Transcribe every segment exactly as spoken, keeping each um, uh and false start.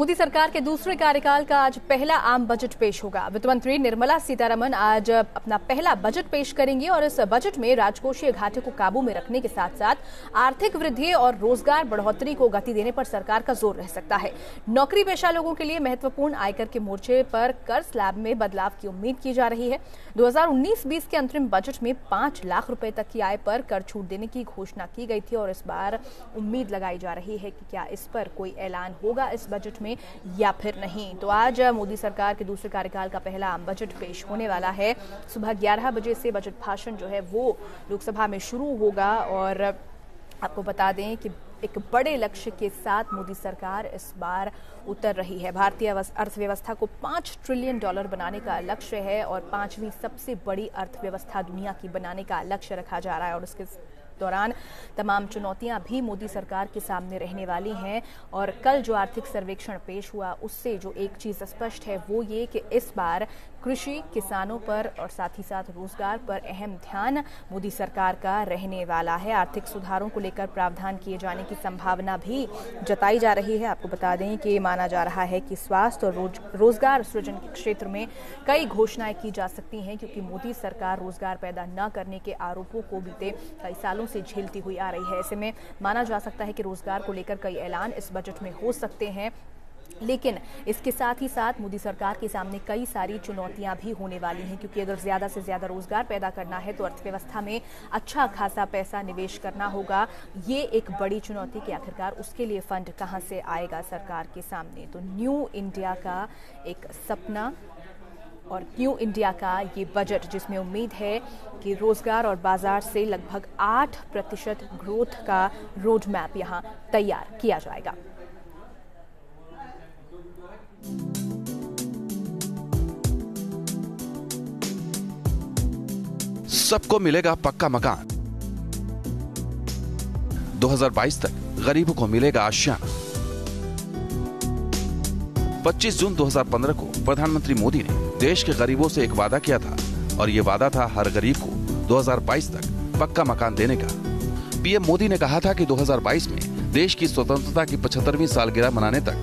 मोदी सरकार के दूसरे कार्यकाल का आज पहला आम बजट पेश होगा। वित्त मंत्री निर्मला सीतारमन आज अपना पहला बजट पेश करेंगी और इस बजट में राजकोषीय घाटे को काबू में रखने के साथ साथ आर्थिक वृद्धि और रोजगार बढ़ोतरी को गति देने पर सरकार का जोर रह सकता है। नौकरी पेशा लोगों के लिए महत्वपूर्ण आयकर के मोर्चे पर कर स्लैब में बदलाव की उम्मीद की जा रही है। दो हजार उन्नीस बीस के अंतरिम बजट में पांच लाख रूपये तक की आय पर कर छूट देने की घोषणा की गई थी और इस बार उम्मीद लगाई जा रही है कि क्या इस पर कोई ऐलान होगा इस बजट में या फिर नहीं। तो आज मोदी सरकार के दूसरे कार्यकाल का पहला आम बजट पेश होने वाला है। सुबह ग्यारह बजे से बजट भाषण जो है वो लोकसभा में शुरू होगा और आपको बता दें कि एक बड़े लक्ष्य के साथ मोदी सरकार इस बार उतर रही है। भारतीय अर्थव्यवस्था को पाँच ट्रिलियन डॉलर बनाने का लक्ष्य है और पांचवीं सबसे बड़ी अर्थव्यवस्था दुनिया की बनाने का लक्ष्य रखा जा रहा है और उसके दौरान तमाम चुनौतियां भी मोदी सरकार के सामने रहने वाली हैं। और कल जो आर्थिक सर्वेक्षण पेश हुआ उससे जो एक चीज़ स्पष्ट है वो ये कि इस बार कृषि, किसानों पर और साथ ही साथ रोजगार पर अहम ध्यान मोदी सरकार का रहने वाला है। आर्थिक सुधारों को लेकर प्रावधान किए जाने की संभावना भी जताई जा रही है। आपको बता दें कि माना जा रहा है कि स्वास्थ्य और रोज, रोजगार सृजन के क्षेत्र में कई घोषणाएं की जा सकती हैं क्योंकि मोदी सरकार रोजगार पैदा न करने के आरोपों को बीते कई सालों से झेलती हुई आ रही है। ऐसे में माना जा सकता है कि रोजगार को लेकर कई ऐलान इस बजट में हो सकते हैं, लेकिन इसके साथ ही साथ मोदी सरकार के सामने कई सारी चुनौतियां भी होने वाली हैं क्योंकि अगर ज़्यादा से ज़्यादा रोजगार पैदा करना है तो अर्थव्यवस्था में अच्छा खासा पैसा निवेश करना होगा। ये एक बड़ी चुनौती कि आखिरकार उसके लिए फंड कहां से आएगा सरकार के सामने। तो न्यू इंडिया का एक सपना और न्यू इंडिया का ये बजट जिसमें उम्मीद है कि रोजगार और बाजार से लगभग आठ प्रतिशत ग्रोथ का रोड मैप यहाँ तैयार किया जाएगा। सबको मिलेगा पक्का मकान, दो हजार बाईस तक गरीबों को मिलेगा आशियाना। पच्चीस जून दो हजार पंद्रह को प्रधानमंत्री मोदी ने देश के गरीबों से एक वादा किया था और ये वादा था हर गरीब को दो हजार बाईस तक पक्का मकान देने का। पीएम मोदी ने कहा था कि दो हजार बाईस में देश की स्वतंत्रता की पचहत्तरवीं सालगिरह मनाने तक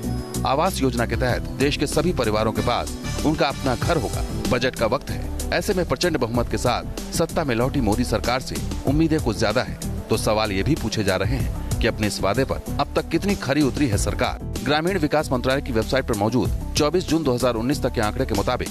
आवास योजना के तहत देश के सभी परिवारों के पास उनका अपना घर होगा। बजट का वक्त है, ऐसे में प्रचंड बहुमत के साथ सत्ता में लौटी मोदी सरकार से उम्मीदें कुछ ज्यादा है। तो सवाल ये भी पूछे जा रहे हैं कि अपने इस वादे पर अब तक कितनी खरी उतरी है सरकार। ग्रामीण विकास मंत्रालय की वेबसाइट पर मौजूद चौबीस जून दो हजार उन्नीस तक के आंकड़े के मुताबिक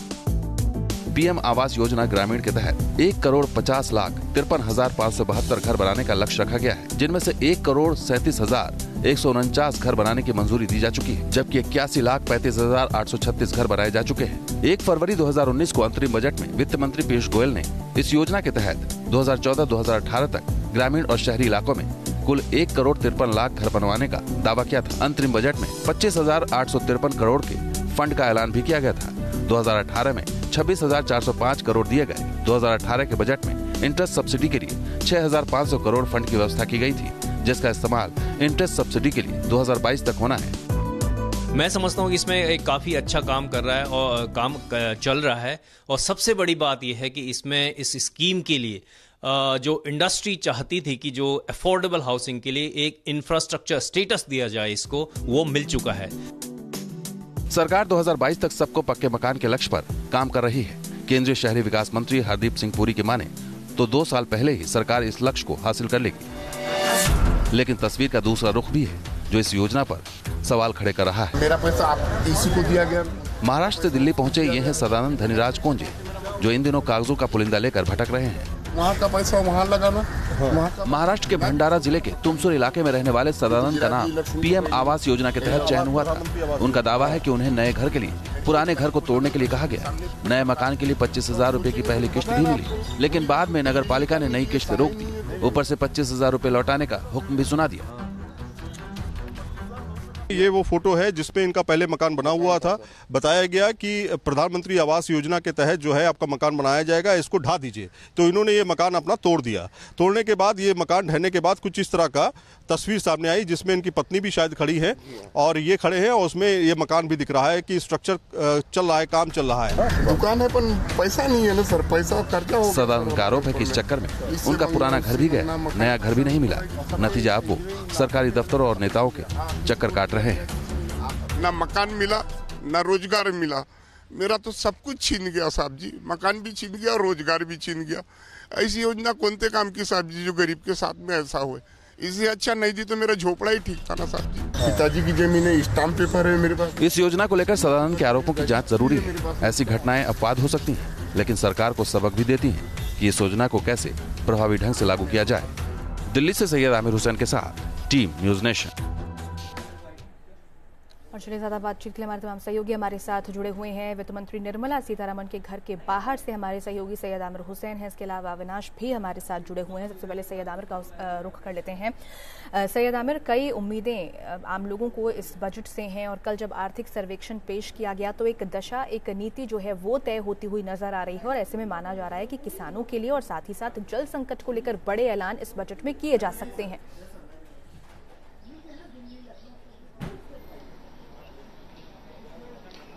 पीएम आवास योजना ग्रामीण के तहत एक करोड़ पचास लाख तिरपन हजार पाँच सौ बहत्तर घर बनाने का लक्ष्य रखा गया है, जिनमें से एक करोड़ सैंतीस हजार एक सौ उनचास घर बनाने की मंजूरी दी जा चुकी है जबकि इक्यासी लाख पैंतीस हजार आठ सौ छत्तीस घर बनाए जा चुके हैं। एक फरवरी दो हजार उन्नीस को अंतरिम बजट में वित्त मंत्री पीयूष गोयल ने इस योजना के तहत दो हजार चौदह दो हजार अठारह तक ग्रामीण और शहरी इलाकों में कुल एक करोड़ तिरपन लाख घर बनवाने का दावा किया था। अंतरिम बजट में पच्चीस हजार आठ सौ तिरपन करोड़ के फंड का ऐलान भी किया गया था। दो हजार अठारह में छब्बीस हजार चार सौ पाँच करोड़ दिए गए। दो हजार अठारह के बजट में इंटरेस्ट सब्सिडी के लिए छह हजार पाँच सौ करोड़ फंड की व्यवस्था की गई थी, जिसका इस्तेमाल इंटरेस्ट सब्सिडी के लिए दो हजार बाईस तक होना है। मैं समझता हूँ कि इसमें एक काफ़ी अच्छा काम कर रहा है और काम चल रहा है। और सबसे बड़ी बात यह है कि इसमें इस स्कीम के लिए जो इंडस्ट्री चाहती थी कि जो अफोर्डेबल हाउसिंग के लिए एक इंफ्रास्ट्रक्चर स्टेटस दिया जाए, इसको वो मिल चुका है। सरकार दो हजार बाईस तक सबको पक्के मकान के लक्ष्य पर काम कर रही है। केंद्रीय शहरी विकास मंत्री हरदीप सिंह पुरी की माने तो दो साल पहले ही सरकार इस लक्ष्य को हासिल कर लेगी, लेकिन तस्वीर का दूसरा रुख भी है जो इस योजना पर सवाल खड़े कर रहा है। मेरा पैसा आप इसी को दिया गया। महाराष्ट्र से दिल्ली पहुंचे ये हैं सदानंद धनी राजे, जो इन दिनों कागजों का पुलिंदा लेकर भटक रहे हैं। वहाँ का पैसा वहाँ लगाना। हाँ। महाराष्ट्र के भंडारा जिले के तुमसुर इलाके में रहने वाले सदानंद का नाम पीएम आवास योजना के तहत चयन हुआ था। उनका दावा है कि उन्हें नए घर के लिए पुराने घर को तोड़ने के लिए कहा गया। नए मकान के लिए पच्चीस हजार रूपए की पहली किश्त भी मिली, लेकिन बाद में नगर पालिका ने नई किश्त रोक दी। ऊपर से पच्चीस हजार रूपए लौटाने का हुक्म भी सुना दिया। ये वो फोटो है जिसमें इनका पहले मकान बना हुआ था। बताया गया कि प्रधानमंत्री आवास योजना के तहत जो है आपका मकान बनाया जाएगा, इसको ढा दीजिए। तो इन्होंने ये मकान अपना तोड़ दिया। तोड़ने के बाद ये मकान ढहने के बाद कुछ इस तरह का तस्वीर सामने आई, जिसमें इनकी पत्नी भी शायद खड़ी है और ये खड़े हैं और उसमें ये मकान भी दिख रहा है कि स्ट्रक्चर चल रहा है, काम चल रहा है। दुकान है पर पैसा नहीं है ना सर, पैसा खर्चा हो। सदानंद का आरोप है कि इस चक्कर में उनका पुराना घर भी गया, नया घर भी नहीं मिला। नतीजा आपको सरकारी दफ्तर और नेताओं के चक्कर काट रहे हैं। ना मकान मिला ना रोजगार मिला। मेरा तो सब कुछ छीन गया साहब जी, मकान भी छीन गया, रोजगार भी छीन गया। ऐसी योजना कौनते काम की साहब जी जो गरीब के साथ में ऐसा हुए। इसे अच्छा नहीं दी तो मेरा झोपड़ा ही ठीक था ना साहब जी। पिताजी की जमीन है, स्टाम्प पेपर है मेरे पास। इस योजना को लेकर सदानंद के आरोपों की जांच जरूरी है। ऐसी घटनाएं अपवाद हो सकती हैं, लेकिन सरकार को सबक भी देती है कि इस योजना को कैसे प्रभावी ढंग से लागू किया जाए। दिल्ली से सैयद आमिर हुसैन के साथ टीम न्यूज नेशन। और चलिए ज्यादा बातचीत के लिए हमारे तमाम सहयोगी हमारे साथ जुड़े हुए हैं। वित्त मंत्री निर्मला सीतारमन के घर के बाहर से हमारे सहयोगी सैयद आमिर हुसैन हैं, इसके अलावा अविनाश भी हमारे साथ जुड़े हुए हैं। सबसे पहले सैयद आमिर का रुख कर लेते हैं। सैयद आमिर, कई उम्मीदें आम लोगों को इस बजट से हैं और कल जब आर्थिक सर्वेक्षण पेश किया गया तो एक दशा, एक नीति जो है वो तय होती हुई नजर आ रही है। और ऐसे में माना जा रहा है कि किसानों के लिए और साथ ही साथ जल संकट को लेकर बड़े ऐलान इस बजट में किए जा सकते हैं।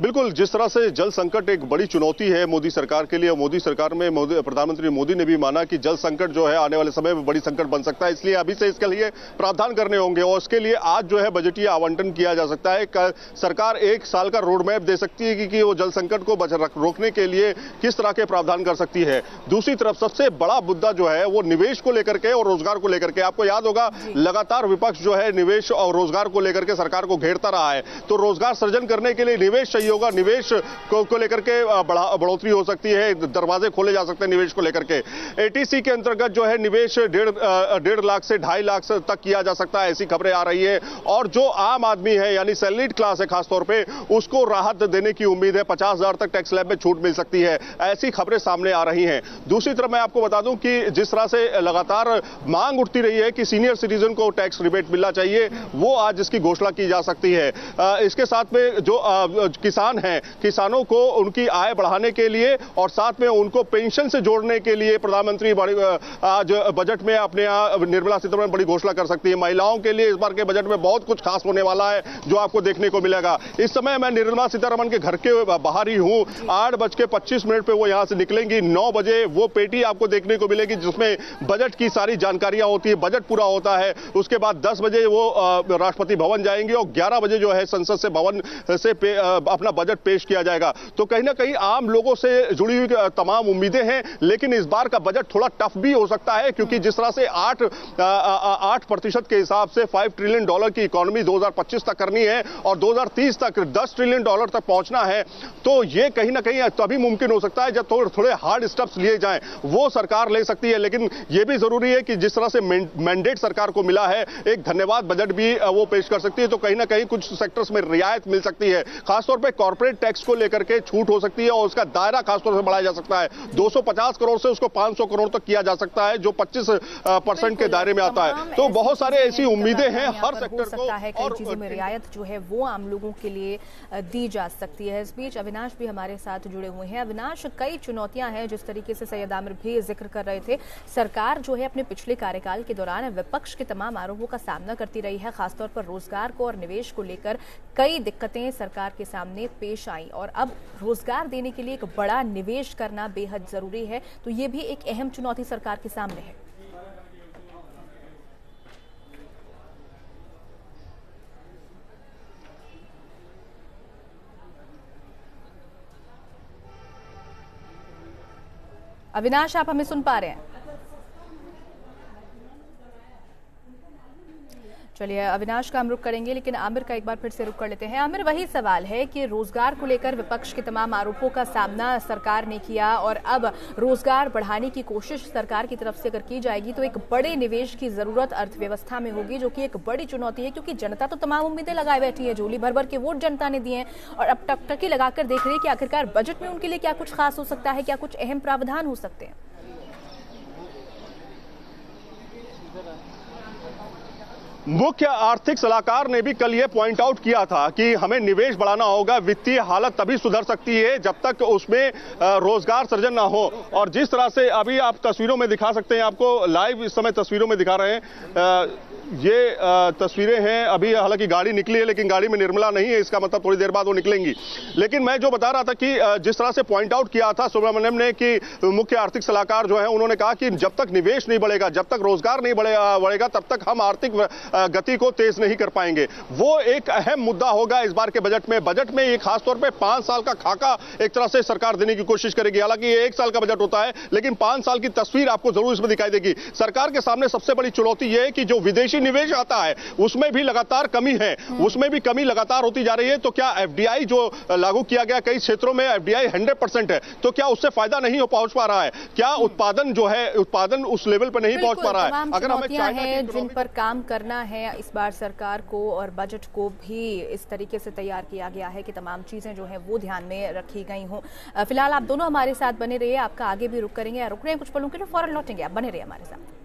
बिल्कुल, जिस तरह से जल संकट एक बड़ी चुनौती है मोदी सरकार के लिए, मोदी सरकार में मोदी प्रधानमंत्री मोदी ने भी माना कि जल संकट जो है आने वाले समय में बड़ी संकट बन सकता है, इसलिए अभी से इसके लिए प्रावधान करने होंगे और उसके लिए आज जो है बजटीय आवंटन किया जा सकता है। सरकार एक साल का रोड मैप दे सकती है कि, कि वो जल संकट को रोकने के लिए किस तरह के प्रावधान कर सकती है। दूसरी तरफ सबसे बड़ा मुद्दा जो है वो निवेश को लेकर के और रोजगार को लेकर के, आपको याद होगा लगातार विपक्ष जो है निवेश और रोजगार को लेकर के सरकार को घेरता रहा है। तो रोजगार सृजन करने के लिए निवेश होगा, निवेश को, को लेकर के बढ़ोतरी हो सकती है, दरवाजे खोले जा सकते हैं निवेश को लेकर के। एटीसी के अंतर्गत जो है निवेश डेढ़ डेढ़ लाख से ढाई लाख तक किया जा सकता है, ऐसी खबरें आ रही है। और जो आम आदमी है यानी सैलरीड क्लास है खासतौर पे, उसको राहत देने की उम्मीद है, पचास हजार तक टैक्स स्लैब में छूट मिल सकती है, ऐसी खबरें सामने आ रही है। दूसरी तरफ मैं आपको बता दूं कि जिस तरह से लगातार मांग उठती रही है कि सीनियर सिटीजन को टैक्स रिबेट मिलना चाहिए, वो आज इसकी घोषणा की जा सकती है। इसके साथ में जो किसान हैं, किसानों को उनकी आय बढ़ाने के लिए और साथ में उनको पेंशन से जोड़ने के लिए प्रधानमंत्री आज बजट में अपने निर्मला सीतारमण बड़ी घोषणा कर सकती है। महिलाओं के लिए इस बार के बजट में बहुत कुछ खास होने वाला है जो आपको देखने को मिलेगा। इस समय मैं निर्मला सीतारमण के घर के बाहर ही हूं। आठ बज के पच्चीस मिनट पर वो यहां से निकलेंगी, नौ बजे वो पेटी आपको देखने को मिलेगी जिसमें बजट की सारी जानकारियां होती है। बजट पूरा होता है उसके बाद दस बजे वो राष्ट्रपति भवन जाएंगे और ग्यारह बजे जो है संसद से भवन से अपना बजट पेश किया जाएगा। तो कहीं ना कहीं आम लोगों से जुड़ी हुई तमाम उम्मीदें हैं, लेकिन इस बार का बजट थोड़ा टफ भी हो सकता है क्योंकि जिस तरह से आठ आठ प्रतिशत के हिसाब से फाइव ट्रिलियन डॉलर की इकोनॉमी दो हज़ार पच्चीस तक करनी है और दो हज़ार तीस तक दस ट्रिलियन डॉलर तक पहुंचना है, तो ये कहीं ना कहीं तभी मुमकिन हो सकता है जब थोड़े थोड़े हार्ड स्टेप्स लिए जाएं, वो सरकार ले सकती है। लेकिन यह भी जरूरी है कि जिस तरह से मैंडेट सरकार को मिला है, एक धन्यवाद बजट भी वो पेश कर सकती है, तो कहीं ना कहीं कुछ सेक्टर्स में रियायत मिल सकती है। खासतौर पे कॉर्पोरेट टैक्स को लेकर के छूट हो सकती है और उसका दायरा खासतौर से बढ़ाया जा सकता है, दो सौ पचास करोड़ से उसको पाँच सौ करोड़ तक किया जा सकता है जो पच्चीस परसेंट के दायरे में आता है। तो बहुत सारे ऐसी उम्मीदें हैं हर सेक्टर को, और चीजों में रियायत जो है वो आम लोगों के लिए दी जा सकती है। इस बीच अविनाश भी हमारे साथ जुड़े हुए हैं। अविनाश, कई चुनौतियां हैं जिस तरीके से सैयद आमिर भी जिक्र कर रहे थे। सरकार जो है अपने पिछले कार्यकाल के दौरान विपक्ष के तमाम आरोपों का सामना करती रही है, खासतौर पर रोजगार को और निवेश को लेकर कई दिक्कतें सरकार के सामने पेश आई और अब रोजगार देने के लिए एक बड़ा निवेश करना बेहद जरूरी है, तो ये भी एक अहम चुनौती सरकार के सामने है। अविनाश, आप हमें सुन पा रहे हैं? चलिए, अविनाश का हम रुख करेंगे, लेकिन आमिर का एक बार फिर से रुख कर लेते हैं। आमिर, वही सवाल है कि रोजगार को लेकर विपक्ष के तमाम आरोपों का सामना सरकार ने किया और अब रोजगार बढ़ाने की कोशिश सरकार की तरफ से अगर की जाएगी तो एक बड़े निवेश की जरूरत अर्थव्यवस्था में होगी, जो कि एक बड़ी चुनौती है क्योंकि जनता तो तमाम उम्मीदें लगाए बैठी है। झोली भर भर के वोट जनता ने दिए हैं और अब टकटकी लगाकर देख रही है कि आखिरकार बजट में उनके लिए क्या कुछ खास हो सकता है, क्या कुछ अहम प्रावधान हो सकते हैं। मुख्य आर्थिक सलाहकार ने भी कल ये पॉइंट आउट किया था कि हमें निवेश बढ़ाना होगा, वित्तीय हालत तभी सुधर सकती है जब तक उसमें रोजगार सृजन ना हो। और जिस तरह से अभी आप तस्वीरों में दिखा सकते हैं, आपको लाइव इस समय तस्वीरों में दिखा रहे हैं, ये तस्वीरें हैं अभी, हालांकि गाड़ी निकली है लेकिन गाड़ी में निर्मला नहीं है, इसका मतलब थोड़ी देर बाद वो निकलेंगी। लेकिन मैं जो बता रहा था कि जिस तरह से पॉइंट आउट किया था सुब्रमण्यम ने कि मुख्य आर्थिक सलाहकार जो है उन्होंने कहा कि जब तक निवेश नहीं बढ़ेगा, जब तक रोजगार नहीं बढ़ेगा, तब तक हम आर्थिक गति को तेज नहीं कर पाएंगे। वो एक अहम मुद्दा होगा इस बार के बजट में। बजट में ये खासतौर पर पांच साल का खाका एक तरह से सरकार देने की कोशिश करेगी। हालांकि ये एक साल का बजट होता है लेकिन पांच साल की तस्वीर आपको जरूर इसमें दिखाई देगी। सरकार के सामने सबसे बड़ी चुनौती यह है कि जो विदेशी निवेश आता है उसमें भी लगातार कमी है, उसमें भी कमी लगातार होती जा रही है। तो क्या एफडीआई जो लागू किया गया, कई क्षेत्रों में एफडीआई हंड्रेड परसेंट है, तो क्या उससे फायदा नहीं हो पहुंच पा रहा है? क्या उत्पादन जो है उत्पादन उस लेवल पर नहीं पहुंच पा रहा है? अगर हमें जिन पर काम करना है इस बार सरकार को, और बजट को भी इस तरीके से तैयार किया गया है कि तमाम चीजें जो है वो ध्यान में रखी गई हों। फिलहाल आप दोनों हमारे साथ बने रहिए, आपका आगे भी रुक करेंगे, रुक रहे हैं कुछ पलों के लिए, फौरन लौटेंगे, आप बने रहिए हमारे साथ।